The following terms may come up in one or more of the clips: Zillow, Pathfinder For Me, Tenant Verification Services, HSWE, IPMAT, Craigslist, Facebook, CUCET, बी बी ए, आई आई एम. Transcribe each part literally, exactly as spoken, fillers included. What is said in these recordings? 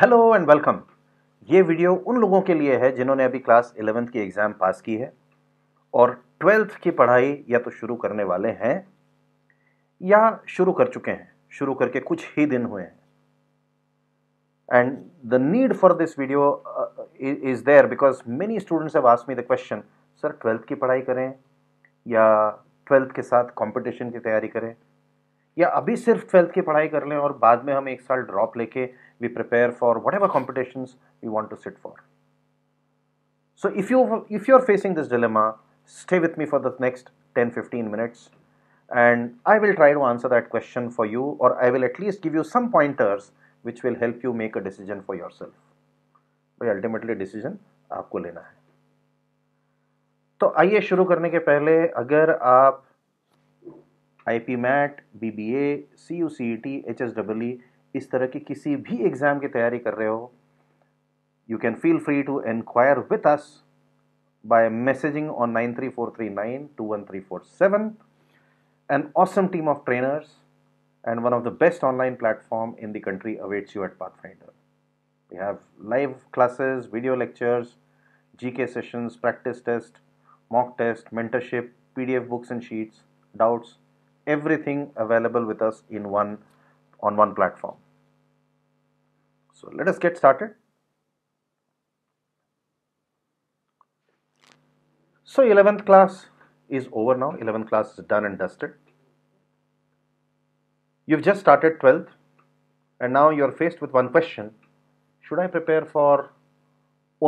Hello and welcome. ये video उन लोगों के लिए है जिन्होंने अभी क्लास इलेवेंथ की एग्ज़ाम पास की है और ट्वेल्थ की पढ़ाई या तो शुरू करने वाले हैं या शुरू कर चुके हैं, शुरू करके कुछ ही दिन हुए हैं। And the need for this video is there because many students have asked me the question, sir twelfth की पढ़ाई करें या ट्वेल्थ के साथ कॉम्पिटिशन की तैयारी करें, या अभी सिर्फ ट्वेल्थ की पढ़ाई कर लें और बाद में हम एक साल ड्रॉप लेके we prepare for whatever competitions we want to sit for. So if you if you are facing this dilemma, stay with me for the next ten fifteen minutes and I will try to answer that question for you, और I will at least give you some pointers which will help you make a decision for yourself. भाई ultimately decision आपको लेना है। तो आइए शुरू करने के पहले, अगर आप I P MAT, बी बी ए, C U C E T, H S double E इस तरह की किसी भी एग्ज़ाम की तैयारी कर रहे हो, you can feel free to enquire with us by messaging on nine three four three nine two one three four seven. An awesome team of trainers and one of the best online platform in the country awaits you at Pathfinder. We have live classes, video lectures, G K sessions, practice test, mock test, mentorship, P D F books and sheets, doubts, everything available with us in one on one platform. So let us get started. So eleventh class is over now. eleventh class is done and dusted. You've just started twelfth and now you're faced with one question. Should I prepare for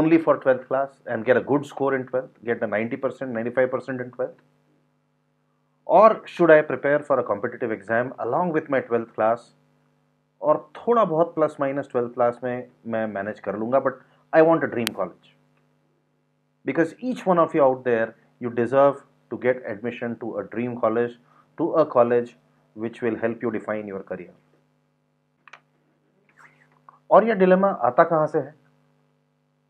only for twelfth class and get a good score in twelfth, get the ninety percent, ninety-five percent in twelfth? और should I prepare for a competitive exam along with my twelfth class, और थोड़ा बहुत plus minus twelfth class में मैं manage कर लूँगा, but I want a dream college because each one of you out there you deserve to get admission to a dream college, to a college which will help you define your career. और यह dilemma आता कहाँ से है?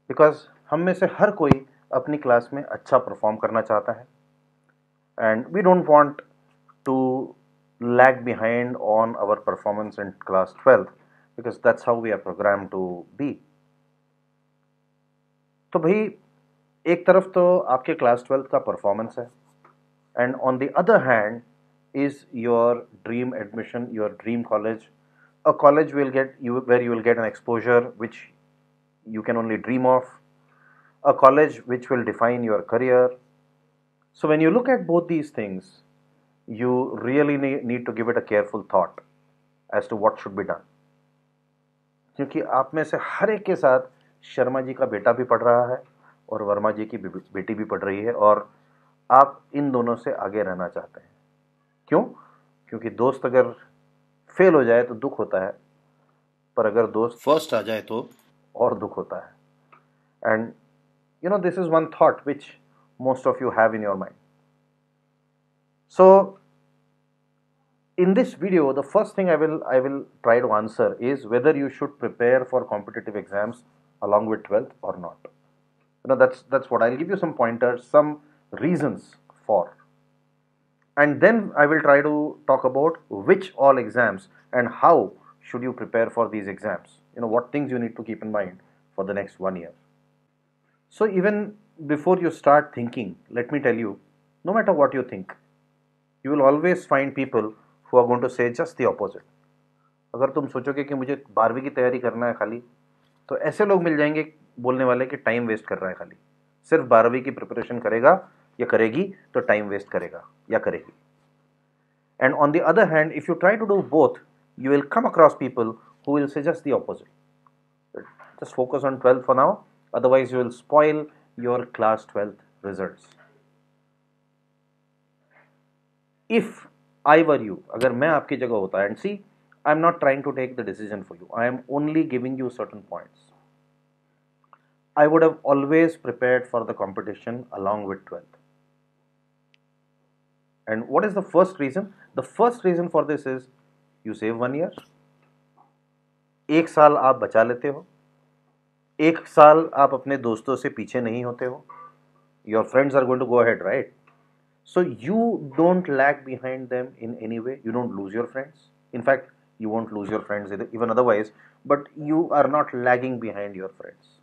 Because हम में से हर कोई अपनी क्लास में अच्छा परफॉर्म करना चाहता है and we don't want to lag behind on our performance in class twelfth because that's how we are programmed to be. तो भाई एक तरफ तो आपके क्लास ट्वेल्थ का परफॉर्मेंस है and on the other hand is your dream admission, your dream college, a college will get you where you will get an exposure which you can only dream of, a college which will define your career. So when you look at both these things, you really need to give it a careful thought as to what should be done. क्योंकि आप में से हर एक के साथ शर्मा जी का बेटा भी पढ़ रहा है और वर्मा जी की बेटी भी पढ़ रही है, और आप इन दोनों से आगे रहना चाहते हैं। क्यों? क्योंकि दोस्त अगर फेल हो जाए तो दुख होता है, पर अगर दोस्त फर्स्ट आ जाए तो और दुख होता है। And you know this is one thought which most of you have in your mind. So in this video, the first thing I will I will try to answer is whether you should prepare for competitive exams along with twelfth or not. You know, that's that's what I'll give you some pointers, some reasons for, and then I will try to talk about which all exams and how should you prepare for these exams. You know, what things you need to keep in mind for the next one year. So even before you start thinking, let me tell you, no matter what you think, you will always find people who are going to say just the opposite. अगर तुम सोचोगे कि मुझे बारहवीं की तैयारी करना है खाली, तो ऐसे लोग मिल जाएंगे बोलने वाले कि टाइम वेस्ट कर रहा है खाली, सिर्फ बारहवीं की प्रिपरेशन करेगा या करेगी तो टाइम वेस्ट करेगा या करेगी। And on the other hand, if you try to do both, you will come across people who will say just the opposite, just focus on twelfth for now, otherwise you will spoil your class twelfth results. If I were you, अगर मैं आपकी जगह होता, and see, I am not trying to take the decision for you. I am only giving you certain points. I would have always prepared for the competition along with twelfth. And what is the first reason? The first reason for this is you save one year. एक साल आप बचा लेते हो, एक साल आप अपने दोस्तों से पीछे नहीं होते हो, your friends are going to go ahead, right? So you don't lag behind them in any way, you don't lose your friends, in fact you won't lose your friends either, even otherwise, but you are not lagging behind your friends.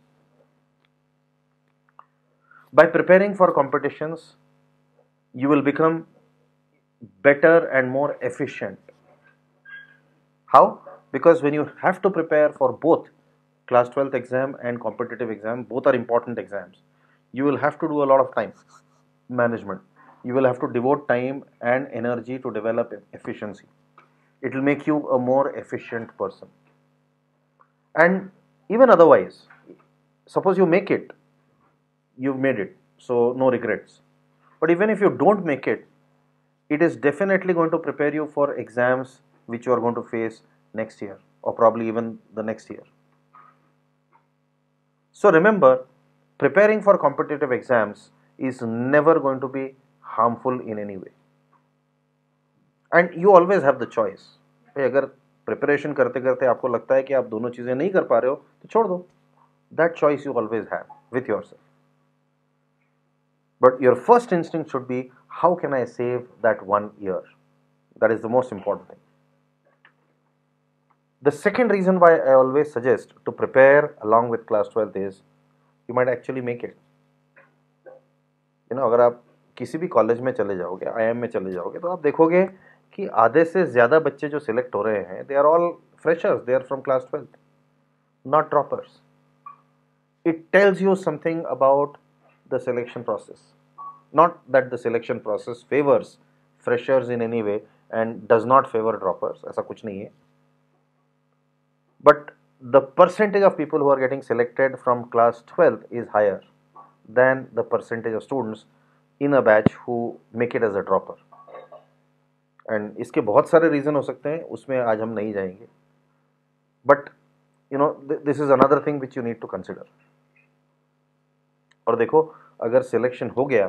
By preparing for competitions, you will become better and more efficient. How? Because when you have to prepare for both class twelfth exam and competitive exam, both are important exams, you will have to do a lot of time management. You will have to devote time and energy to develop efficiency. It will make you a more efficient person. And even otherwise, suppose you make it, you've made it, so no regrets. But even if you don't make it, it is definitely going to prepare you for exams which you are going to face next year, or probably even the next year. So remember, preparing for competitive exams is never going to be harmful in any way. And you always have the choice. Agar preparation karte karte aapko lagta hai ki aap dono cheeze nahi kar pa rahe ho, to chhod do. That choice you always have with yourself. But your first instinct should be, how can I save that one year? That is the most important thing. The second reason why I always suggest to prepare along with class twelfth is, you might actually make it. You know, agar aap किसी भी college में चले जाओगे, आई आई एम में चले जाओगे, तो आप देखोगे कि आधे से ज़्यादा बच्चे जो सिलेक्ट हो रहे हैं, they are all freshers, they are from class twelfth, not droppers. It tells you something about the selection process. Not that the selection process favors freshers in any way and does not favor droppers, ऐसा कुछ नहीं है. But the percentage of people who are getting selected from class twelfth is higher than the percentage of students in a batch who make it as a dropper. And इसके बहुत सारे reason हो सकते हैं, उसमें आज हम नहीं जाएंगे. But you know, th this is another thing which you need to consider. और देखो, अगर selection हो गया,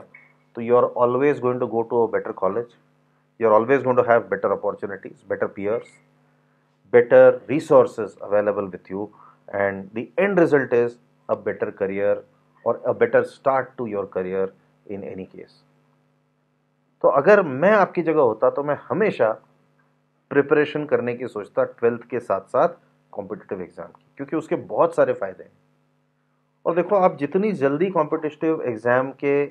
तो you are always going to go to a better college, you are always going to have better opportunities, better peers, better resources available with you, and the end result is a better career or a better start to your career in any case. तो अगर मैं आपकी जगह होता तो मैं हमेशा preparation करने की सोचता ट्वेल्थ के साथ साथ कॉम्पिटिटिव एग्ज़ाम की, क्योंकि उसके बहुत सारे फ़ायदे हैं. और देखो, आप जितनी जल्दी कॉम्पिटिटिव एग्ज़ाम के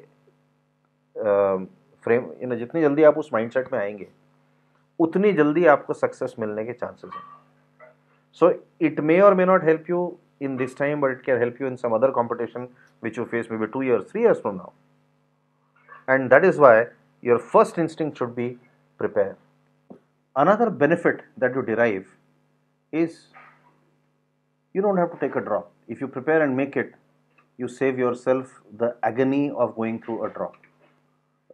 फ्रेम यू नो जितनी जल्दी आप उस माइंडसेट में आएंगे, उतनी जल्दी आपको सक्सेस मिलने के चांसेस हैं. सो it may or may not help you in this time, but it can help you in some other competition which you face may be two years, three years from now. And that is why your first instinct should be prepare. Another benefit that you derive is you don't have to take a drop. If you prepare and make it, you save yourself the agony of going through a drop.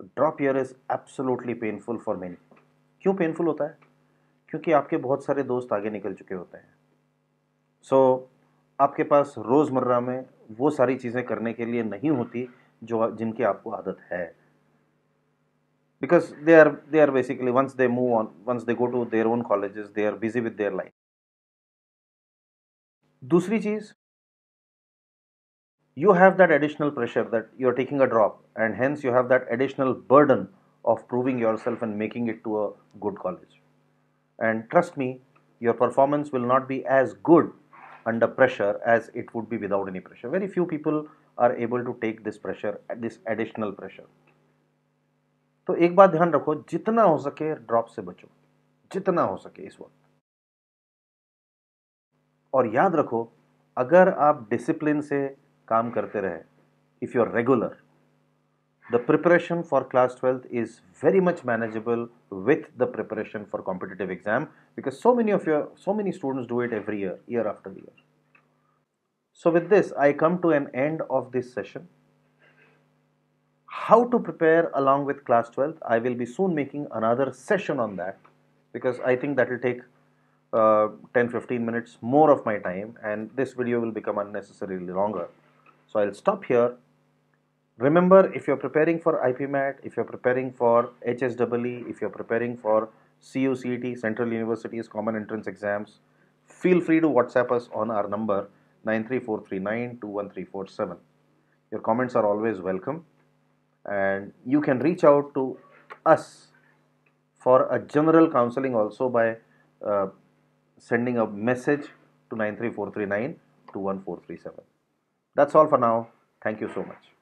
A drop here is absolutely painful for many. क्यों painful होता है? क्योंकि आपके बहुत सारे दोस्त आगे निकल चुके होते हैं. So आपके पास रोज़मर्रा में वो सारी चीज़ें करने के लिए नहीं होती जो जिनकी आपको आदत है. Because they are they are basically, once they move on, once they go to their own colleges, they are busy with their life. दूसरी चीज, you have that additional pressure that you are taking a drop, and hence you have that additional burden of proving yourself and making it to a good college. And trust me, your performance will not be as good under pressure as it would be without any pressure. Very few people are able to take this pressure, this additional pressure. तो एक बात ध्यान रखो, जितना हो सके drop से बचो, जितना हो सके इस वक्त. और याद रखो, अगर आप डिसिप्लिन से काम करते रहे, if you are regular, the preparation for class twelfth is very much manageable with the preparation for competitive exam, because so many of your, so many students do it every year, year after year. So with this, I come to an end of this session. How to prepare along with class twelfth, I will be soon making another session on that, because I think that will take uh, ten to fifteen minutes more of my time, and this video will become unnecessarily longer. So I'll stop here. Remember, if you're preparing for I P MAT, if you're preparing for H S W E, if you're preparing for C U C E T, Central University's Common Entrance Exams, feel free to WhatsApp us on our number nine three four three nine two one three four seven. Your comments are always welcome, and you can reach out to us for a general counseling also by uh, sending a message to nine three four three nine two one four three seven. That's all for now. Thank you so much.